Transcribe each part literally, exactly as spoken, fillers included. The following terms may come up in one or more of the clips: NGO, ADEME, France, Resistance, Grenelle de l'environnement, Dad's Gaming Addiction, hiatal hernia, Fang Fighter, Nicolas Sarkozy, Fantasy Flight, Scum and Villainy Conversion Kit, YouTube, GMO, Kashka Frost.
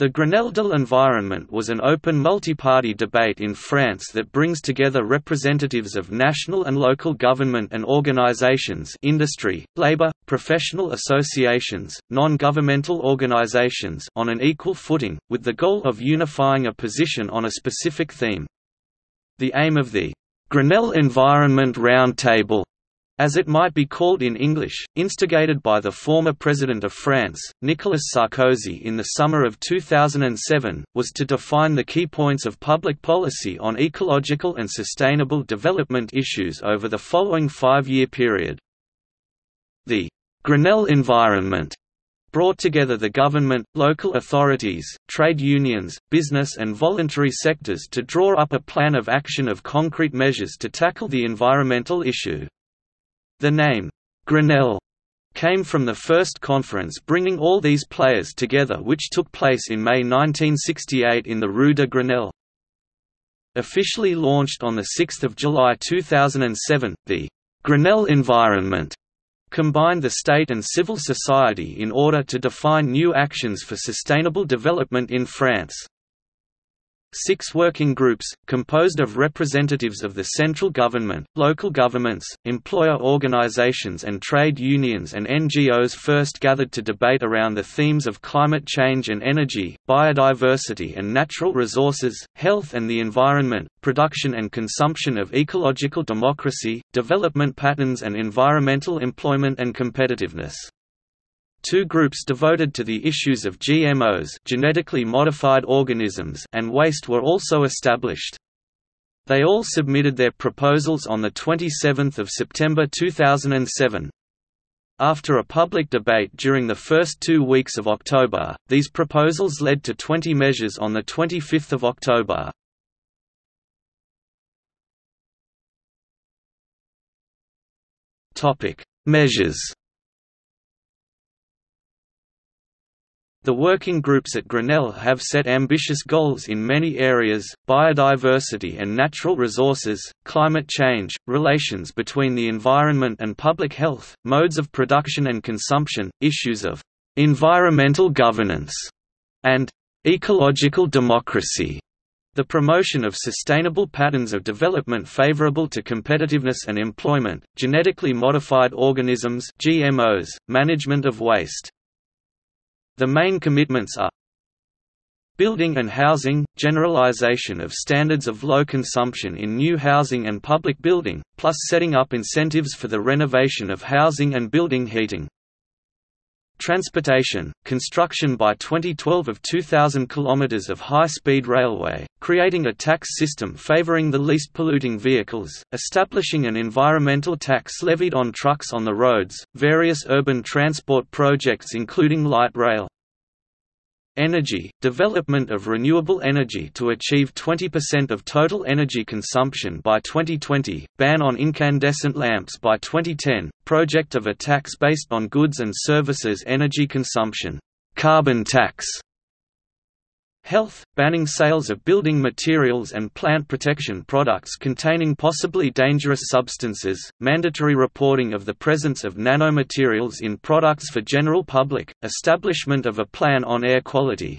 The Grenelle de l'environnement was an open multi-party debate in France that brings together representatives of national and local government and organizations, industry, labor, professional associations, non-governmental organizations on an equal footing, with the goal of unifying a position on a specific theme. The aim of the Grenelle Environment Roundtable, as it might be called in English, instigated by the former President of France, Nicolas Sarkozy, in the summer of two thousand seven, was to define the key points of public policy on ecological and sustainable development issues over the following five-year period. The Grenelle Environment brought together the government, local authorities, trade unions, business and voluntary sectors to draw up a plan of action of concrete measures to tackle the environmental issue. The name, Grenelle, came from the first conference bringing all these players together, which took place in May nineteen sixty-eight in the Rue de Grenelle. Officially launched on the sixth of July two thousand seven, the Grenelle Environment combined the state and civil society in order to define new actions for sustainable development in France. Six working groups, composed of representatives of the central government, local governments, employer organizations and trade unions and N G Os, first gathered to debate around the themes of climate change and energy, biodiversity and natural resources, health and the environment, production and consumption of ecological democracy, development patterns and environmental employment and competitiveness. Two groups devoted to the issues of G M Os, genetically modified organisms, and waste were also established. They all submitted their proposals on the twenty-seventh of September two thousand seven. After a public debate during the first two weeks of October, these proposals led to twenty measures on the twenty-fifth of October. Topic: Measures. The working groups at Grenelle have set ambitious goals in many areas: biodiversity and natural resources, climate change, relations between the environment and public health, modes of production and consumption, issues of environmental governance, and ecological democracy. The promotion of sustainable patterns of development favorable to competitiveness and employment, genetically modified organisms, G M Os, management of waste. The main commitments are building and housing, generalization of standards of low consumption in new housing and public building, plus setting up incentives for the renovation of housing and building heating. Transportation, construction by twenty twelve of two thousand kilometers of high-speed railway, creating a tax system favoring the least polluting vehicles, establishing an environmental tax levied on trucks on the roads, various urban transport projects including light rail. Energy, development of renewable energy to achieve twenty percent of total energy consumption by twenty twenty, ban on incandescent lamps by twenty ten, project of a tax based on goods and services energy consumption, carbon tax. Health, banning sales of building materials and plant protection products containing possibly dangerous substances, mandatory reporting of the presence of nanomaterials in products for general public, establishment of a plan on air quality.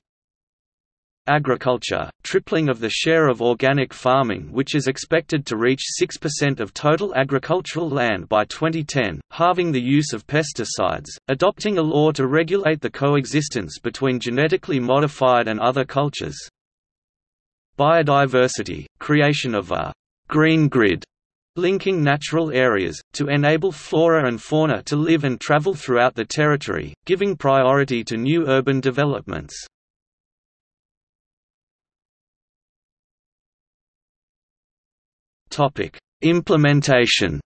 Agriculture, tripling of the share of organic farming, which is expected to reach six percent of total agricultural land by twenty ten, halving the use of pesticides, adopting a law to regulate the coexistence between genetically modified and other cultures. Biodiversity, creation of a green grid, linking natural areas, to enable flora and fauna to live and travel throughout the territory, giving priority to new urban developments. Topic: Implementation.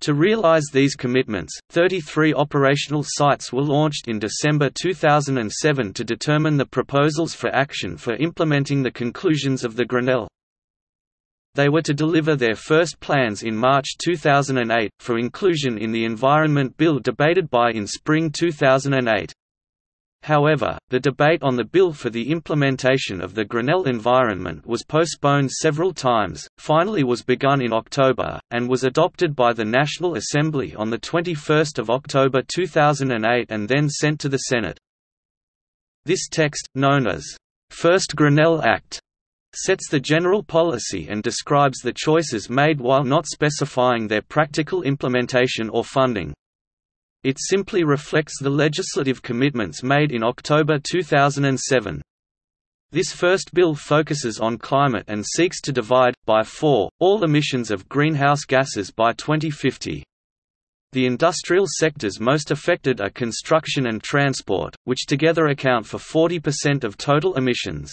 To realize these commitments, thirty-three operational sites were launched in December two thousand seven to determine the proposals for action for implementing the conclusions of the Grenelle. They were to deliver their first plans in March two thousand eight, for inclusion in the Environment Bill debated by in spring two thousand eight. However, the debate on the bill for the implementation of the Grenelle Environment was postponed several times, finally was begun in October, and was adopted by the National Assembly on the twenty-first of October two thousand eight and then sent to the Senate. This text, known as First Grenelle Act, sets the general policy and describes the choices made while not specifying their practical implementation or funding. It simply reflects the legislative commitments made in October two thousand seven. This first bill focuses on climate and seeks to divide, by four, all emissions of greenhouse gases by twenty fifty. The industrial sectors most affected are construction and transport, which together account for forty percent of total emissions.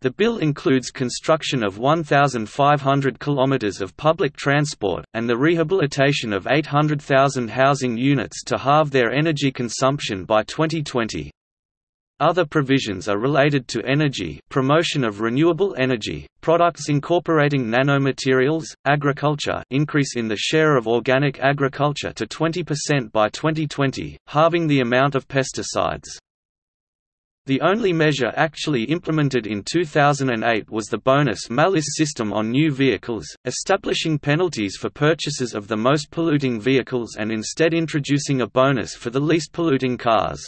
The bill includes construction of one thousand five hundred kilometers of public transport, and the rehabilitation of eight hundred thousand housing units to halve their energy consumption by twenty twenty. Other provisions are related to energy, promotion of renewable energy, products incorporating nanomaterials, agriculture, increase in the share of organic agriculture to twenty percent by twenty twenty, halving the amount of pesticides. The only measure actually implemented in two thousand eight was the bonus malus system on new vehicles, establishing penalties for purchases of the most polluting vehicles and instead introducing a bonus for the least polluting cars.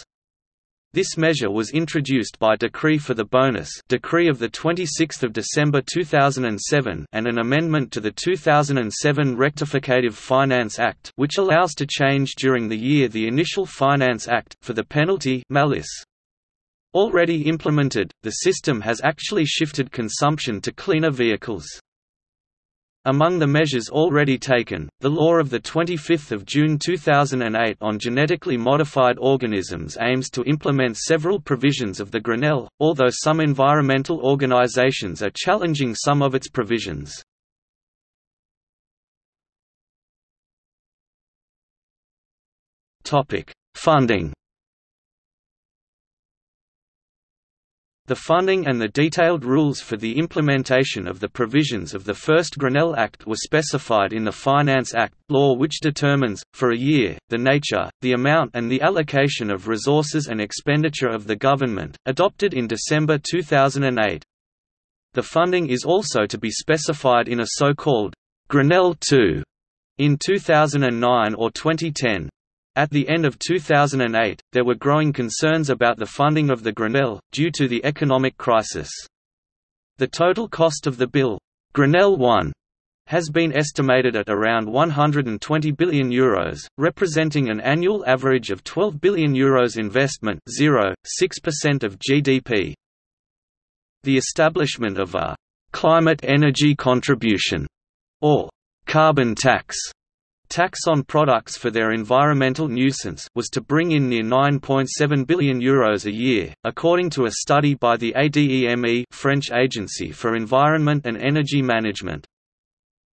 This measure was introduced by decree for the bonus decree of the twenty-sixth of December two thousand seven and an amendment to the two thousand seven Rectificative Finance Act, which allows to change during the year the initial Finance Act for the penalty malus. Already implemented, the system has actually shifted consumption to cleaner vehicles. Among the measures already taken, the law of the twenty-fifth of June two thousand eight on genetically modified organisms aims to implement several provisions of the Grenelle, although some environmental organizations are challenging some of its provisions. Funding. The funding and the detailed rules for the implementation of the provisions of the First Grenelle Act were specified in the Finance Act law, which determines, for a year, the nature, the amount and the allocation of resources and expenditure of the government, adopted in December two thousand eight. The funding is also to be specified in a so-called Grenelle two in two thousand nine or twenty ten. At the end of two thousand eight, there were growing concerns about the funding of the Grenelle, due to the economic crisis. The total cost of the bill, Grenelle one, has been estimated at around one hundred twenty billion euros, representing an annual average of twelve billion euros investment, zero point six percent of G D P. The establishment of a «climate energy contribution» or «carbon tax» tax on products for their environmental nuisance was to bring in near nine point seven billion euros a year, according to a study by the ADEME French Agency for Environment and Energy Management.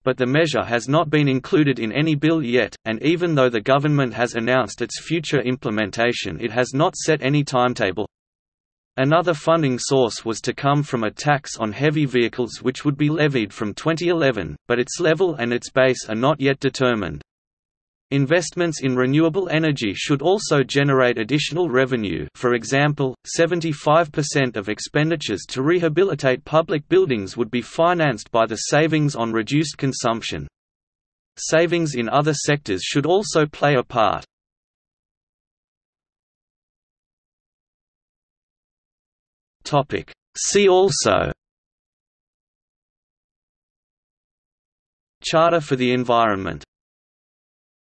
But the measure has not been included in any bill yet, and even though the government has announced its future implementation, it has not set any timetable. Another funding source was to come from a tax on heavy vehicles which would be levied from twenty eleven, but its level and its base are not yet determined. Investments in renewable energy should also generate additional revenue, for example, seventy-five percent of expenditures to rehabilitate public buildings would be financed by the savings on reduced consumption. Savings in other sectors should also play a part. See also: Charter for the Environment.